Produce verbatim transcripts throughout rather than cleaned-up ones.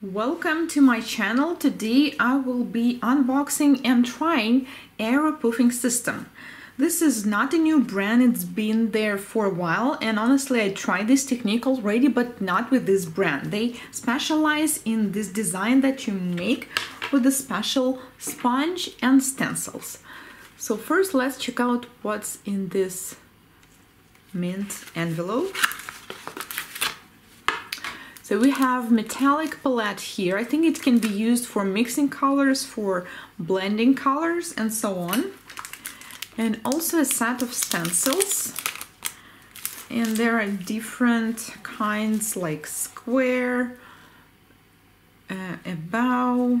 Welcome to my channel. Today I will be unboxing and trying Aeropuffing system. This is not a new brand, it's been there for a while, and honestly I tried this technique already, but not with this brand. They specialize in this design that you make with a special sponge and stencils. So first let's check out what's in this mint envelope. So we have metallic palette here. I think it can be used for mixing colors, for blending colors and so on. And also a set of stencils. And there are different kinds like square, uh, a bow,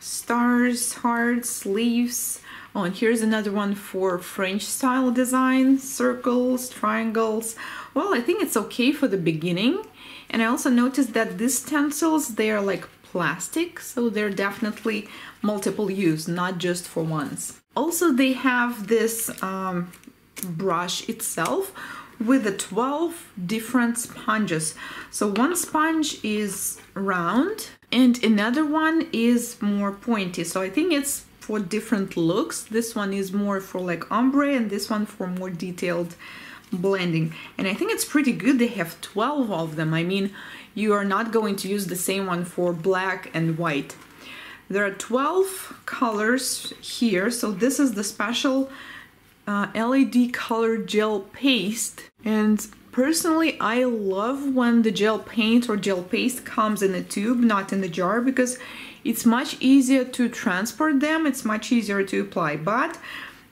stars, hearts, leaves. Oh, and here's another one for French style design, circles, triangles. Well, I think it's okay for the beginning. And I also noticed that these stencils, they are like plastic, so they're definitely multiple use, not just for once. Also, they have this um, brush itself with the twelve different sponges. So one sponge is round and another one is more pointy. So I think it's for different looks. This one is more for like ombre and this one for more detailed blending, and I think it's pretty good. They have twelve of them. I mean, you are not going to use the same one for black and white. There are twelve colors here, so this is the special uh, L E D color gel paste, and personally I love when the gel paint or gel paste comes in a tube, not in the jar, because it's much easier to transport them, it's much easier to apply, but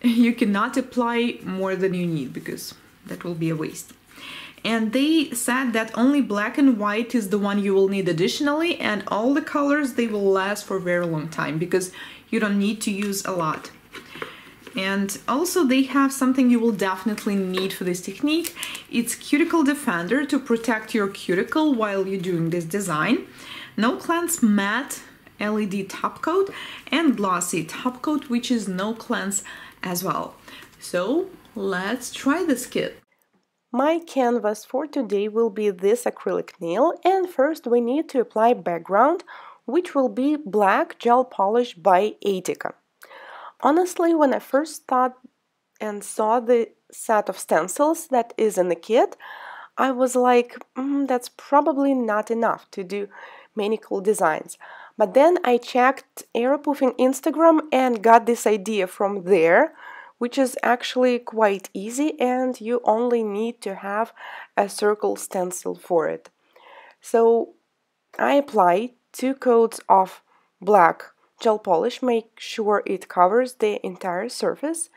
you cannot apply more than you need because that will be a waste. And they said that only black and white is the one you will need additionally, and all the colors, they will last for a very long time because you don't need to use a lot. And also they have something you will definitely need for this technique. It's cuticle defender to protect your cuticle while you're doing this design. No Cleanse matte L E D top coat and glossy top coat, which is no cleanse as well. So let's try this kit. My canvas for today will be this acrylic nail, and first we need to apply background, which will be black gel polish by Aetica. Honestly, when I first thought and saw the set of stencils that is in the kit, I was like, mm, that's probably not enough to do many cool designs. But then I checked Aeropuffing Instagram and got this idea from there, which is actually quite easy, and you only need to have a circle stencil for it. So I applied two coats of black gel polish, make sure it covers the entire surface,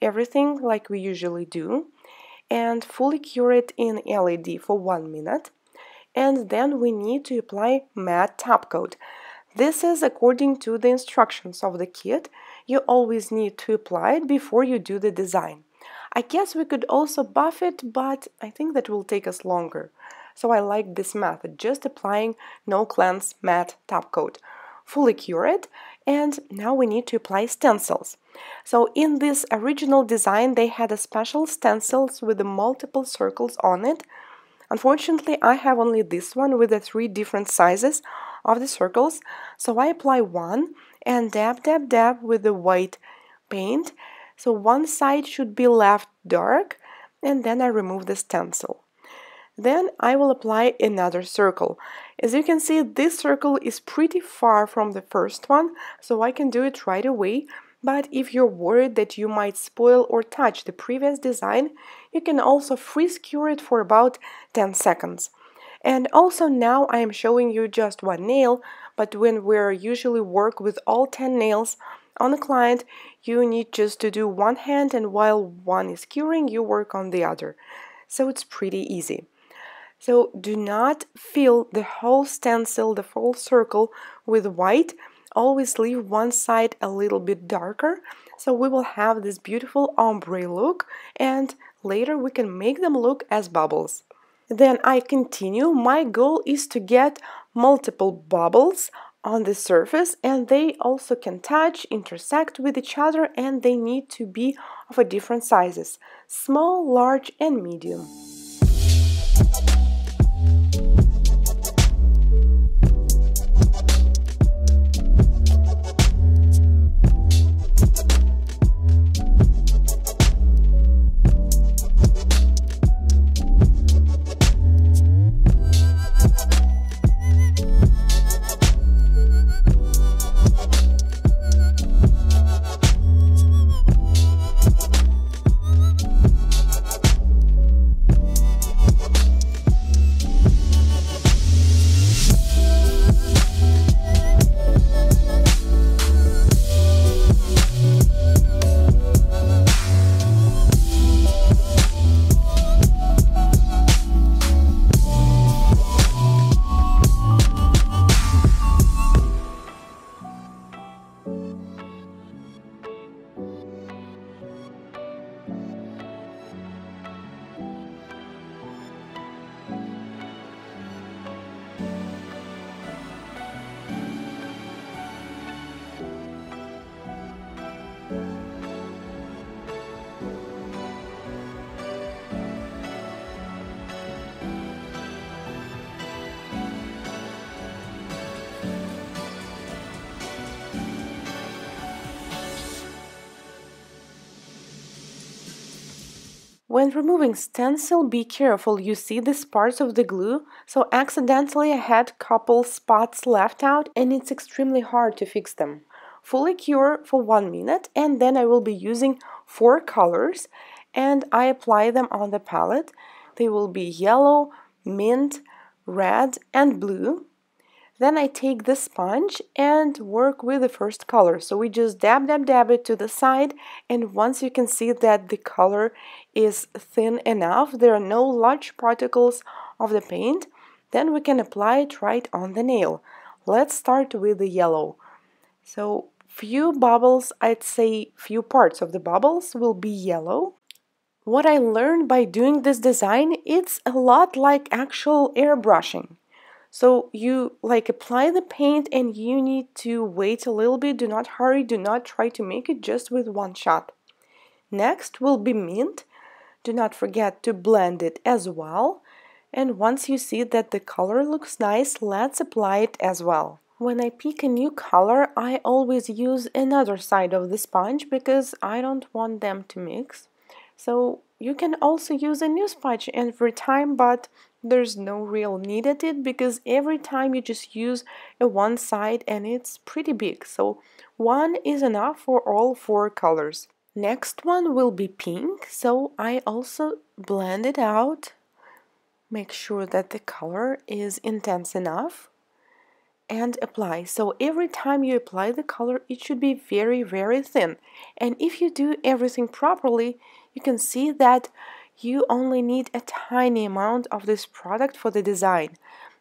everything like we usually do, and fully cure it in L E D for one minute. And then we need to apply matte top coat. This is according to the instructions of the kit. You always need to apply it before you do the design. I guess we could also buff it, but I think that will take us longer. So I like this method, just applying no cleanse matte top coat. Fully cure it, and now we need to apply stencils. So in this original design they had a special stencils with the multiple circles on it. Unfortunately, I have only this one with the three different sizes of the circles, so I apply one and dab dab dab with the white paint. So one side should be left dark, and then I remove the stencil. Then I will apply another circle. As you can see, this circle is pretty far from the first one, so I can do it right away. But if you're worried that you might spoil or touch the previous design, you can also freeze cure it for about ten seconds. And also now I am showing you just one nail, but when we're usually work with all ten nails on a client, you need just to do one hand, and while one is curing, you work on the other. So it's pretty easy. So do not fill the whole stencil, the full circle with white. Always leave one side a little bit darker, so we will have this beautiful ombre look, and later we can make them look as bubbles. Then I continue. My goal is to get multiple bubbles on the surface, and they also can touch, intersect with each other, and they need to be of a different sizes, small, large and medium. When removing stencil, be careful, you see these parts of the glue, so accidentally I had couple spots left out and it's extremely hard to fix them. Fully cure for one minute and then I will be using four colors and I apply them on the palette. They will be yellow, mint, red and blue. Then I take the sponge and work with the first color. So we just dab, dab, dab it to the side. And once you can see that the color is thin enough, there are no large particles of the paint, then we can apply it right on the nail. Let's start with the yellow. So few bubbles, I'd say few parts of the bubbles will be yellow. What I learned by doing this design, it's a lot like actual airbrushing. So you like apply the paint and you need to wait a little bit, do not hurry, do not try to make it just with one shot. Next will be mint. Do not forget to blend it as well. And once you see that the color looks nice, let's apply it as well. When I pick a new color, I always use another side of the sponge because I don't want them to mix. So you can also use a new sponge every time, but there's no real need at it because every time you just use a one side and it's pretty big. So one is enough for all four colors. Next one will be pink. So I also blend it out. Make sure that the color is intense enough and apply. So every time you apply the color, it should be very, very thin. And if you do everything properly, you can see that you only need a tiny amount of this product for the design,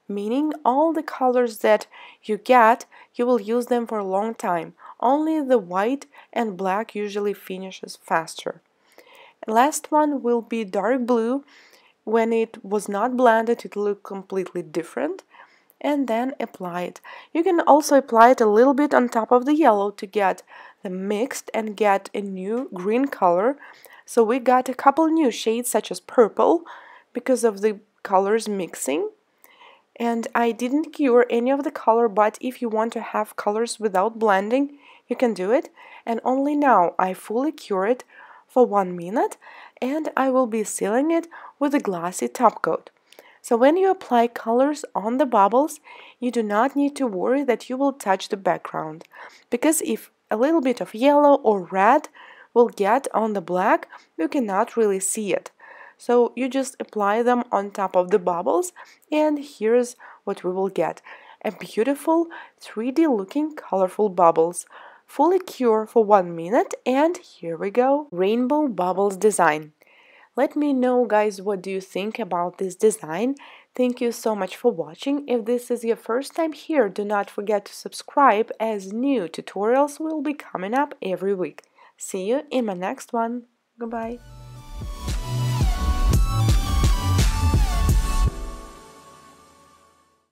meaning all the colors that you get, you will use them for a long time. Only the white and black usually finishes faster. Last one will be dark blue. When it was not blended, it looked completely different. And then apply it. You can also apply it a little bit on top of the yellow to get the mixed and get a new green color. So we got a couple new shades such as purple because of the colors mixing. And I didn't cure any of the color, but if you want to have colors without blending, you can do it. And only now I fully cure it for one minute and I will be sealing it with a glossy top coat. So when you apply colors on the bubbles, you do not need to worry that you will touch the background, because if a little bit of yellow or red will get on the black, you cannot really see it. So you just apply them on top of the bubbles and here's what we will get. A beautiful three D looking colorful bubbles. Fully cure for one minute and here we go. Rainbow bubbles design. Let me know, guys, what do you think about this design. Thank you so much for watching. If this is your first time here, do not forget to subscribe as new tutorials will be coming up every week. See you in my next one. Goodbye.